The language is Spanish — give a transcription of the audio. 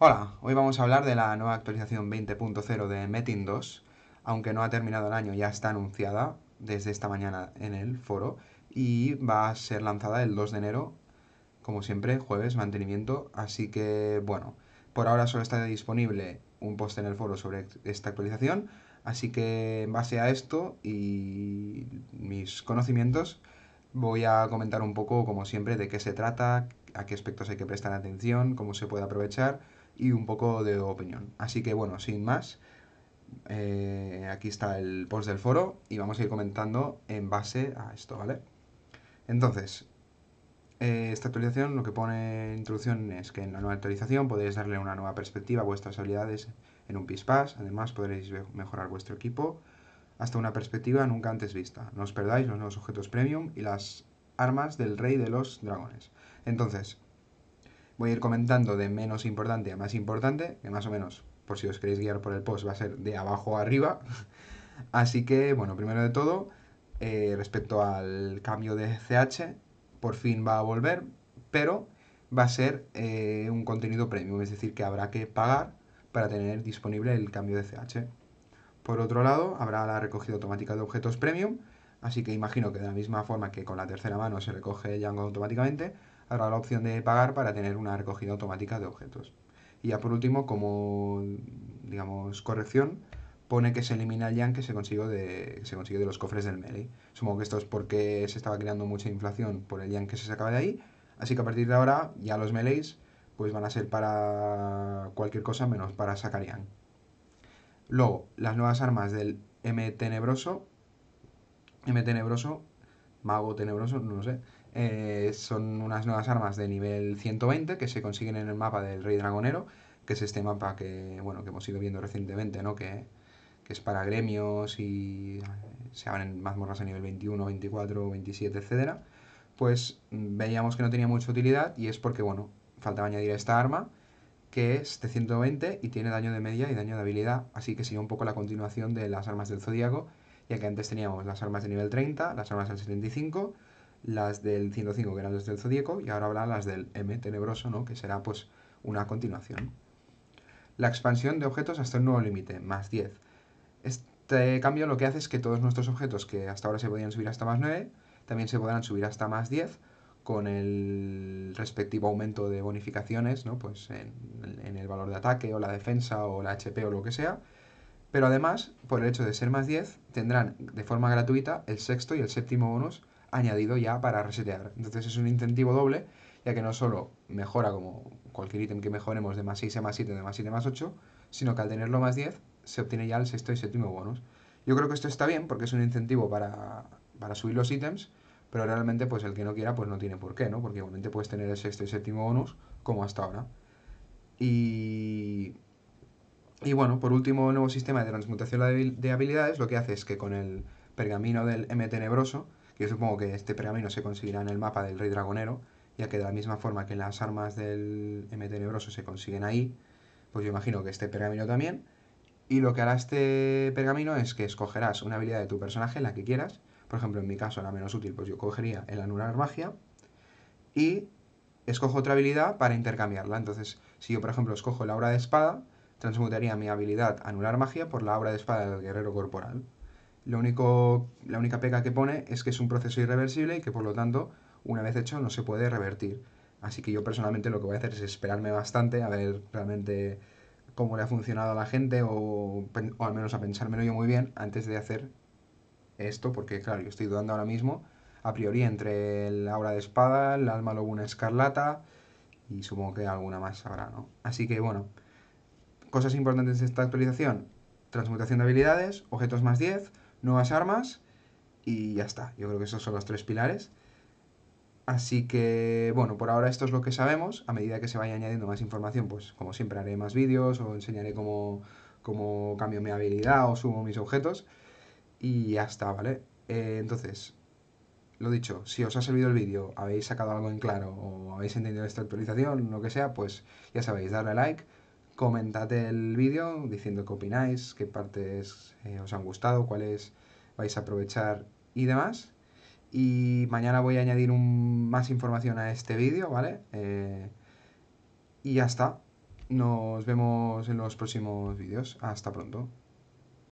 Hola, hoy vamos a hablar de la nueva actualización 20.0 de Metin2, aunque no ha terminado el año, ya está anunciada desde esta mañana en el foro y va a ser lanzada el 2 de enero, como siempre, jueves, mantenimiento, así que bueno, por ahora solo está disponible un post en el foro sobre esta actualización, así que en base a esto y mis conocimientos voy a comentar un poco, como siempre, de qué se trata, a qué aspectos hay que prestar atención, cómo se puede aprovechar y un poco de opinión. Así que bueno, sin más, aquí está el post del foro y vamos a ir comentando en base a esto, ¿vale? Entonces, esta actualización, lo que pone en introducción es que en la nueva actualización podréis darle una nueva perspectiva a vuestras habilidades en un pispás, además podréis mejorar vuestro equipo hasta una perspectiva nunca antes vista. No os perdáis los nuevos objetos premium y las armas del rey de los dragones. Entonces, voy a ir comentando de menos importante a más importante, que más o menos, por si os queréis guiar por el post, va a ser de abajo a arriba. Así que, bueno, primero de todo, respecto al cambio de CH, por fin va a volver, pero va a ser un contenido premium, es decir, que habrá que pagar para tener disponible el cambio de CH. Por otro lado, habrá la recogida automática de objetos premium, así que imagino que de la misma forma que con la tercera mano se recoge el Django automáticamente, habrá la opción de pagar para tener una recogida automática de objetos. Y ya por último, como digamos corrección, pone que se elimina el yang que se consigue de los cofres del melee. Supongo que esto es porque se estaba creando mucha inflación por el yang que se sacaba de ahí, así que a partir de ahora ya los melees pues van a ser para cualquier cosa menos para sacar yang. Luego, las nuevas armas del Mago Tenebroso, no lo sé. Son unas nuevas armas de nivel 120 que se consiguen en el mapa del Rey Dragonero, que es este mapa que, bueno, que hemos ido viendo recientemente, ¿no? Que es para gremios y se abren mazmorras a nivel 21, 24, 27, etc. Pues veíamos que no tenía mucha utilidad y es porque, bueno, faltaba añadir esta arma que es de 120 y tiene daño de media y daño de habilidad, así que sigue un poco la continuación de las armas del Zodíaco, ya que antes teníamos las armas de nivel 30, las armas del 75, las del 105 que eran las del Zodíaco y ahora habrá las del M Tenebroso, ¿no? Que será pues una continuación. La expansión de objetos hasta un nuevo límite, más 10. Este cambio lo que hace es que todos nuestros objetos que hasta ahora se podían subir hasta más 9, también se podrán subir hasta más 10 con el respectivo aumento de bonificaciones, ¿no? Pues en el valor de ataque o la defensa o la HP o lo que sea. Pero además, por el hecho de ser más 10, tendrán de forma gratuita el sexto y el séptimo bonus añadido ya para resetear. Entonces es un incentivo doble, ya que no solo mejora como cualquier ítem que mejoremos de más 6 a más 7, de más 7 a más 8, sino que al tenerlo más 10 se obtiene ya el sexto y séptimo bonus. Yo creo que esto está bien porque es un incentivo para subir los ítems, pero realmente pues el que no quiera pues no tiene por qué, ¿no? Porque igualmente puedes tener el sexto y séptimo bonus como hasta ahora. Y bueno, por último, el nuevo sistema de transmutación de habilidades lo que hace es que con el pergamino del M Tenebroso, yo supongo que este pergamino se conseguirá en el mapa del Rey Dragonero, ya que de la misma forma que las armas del M Tenebroso se consiguen ahí, pues yo imagino que este pergamino también. Y lo que hará este pergamino es que escogerás una habilidad de tu personaje, la que quieras. Por ejemplo, en mi caso, la menos útil, pues yo cogería el anular magia. Y escojo otra habilidad para intercambiarla. Entonces, si yo, por ejemplo, escojo la aura de espada, transmutaría mi habilidad anular magia por la aura de espada del guerrero corporal. La única peca que pone es que es un proceso irreversible y que por lo tanto, una vez hecho, no se puede revertir. Así que yo personalmente lo que voy a hacer es esperarme bastante a ver realmente cómo le ha funcionado a la gente o al menos a pensármelo yo muy bien antes de hacer esto, porque claro, yo estoy dudando ahora mismo a priori entre el aura de espada, el alma lobuna escarlata y supongo que alguna más habrá, ¿no? Así que bueno, cosas importantes de esta actualización: transmutación de habilidades, objetos más 10, nuevas armas y ya está. Yo creo que esos son los tres pilares. Así que, bueno, por ahora esto es lo que sabemos. A medida que se vaya añadiendo más información, pues como siempre haré más vídeos o enseñaré cómo cambio mi habilidad o subo mis objetos. Y ya está, ¿vale? Entonces, lo dicho, si os ha servido el vídeo, habéis sacado algo en claro o habéis entendido esta actualización, lo que sea, pues ya sabéis, darle a like. Comentad el vídeo diciendo qué opináis, qué partes os han gustado, cuáles vais a aprovechar y demás. Y mañana voy a añadir más información a este vídeo, ¿vale? Y ya está. Nos vemos en los próximos vídeos. Hasta pronto.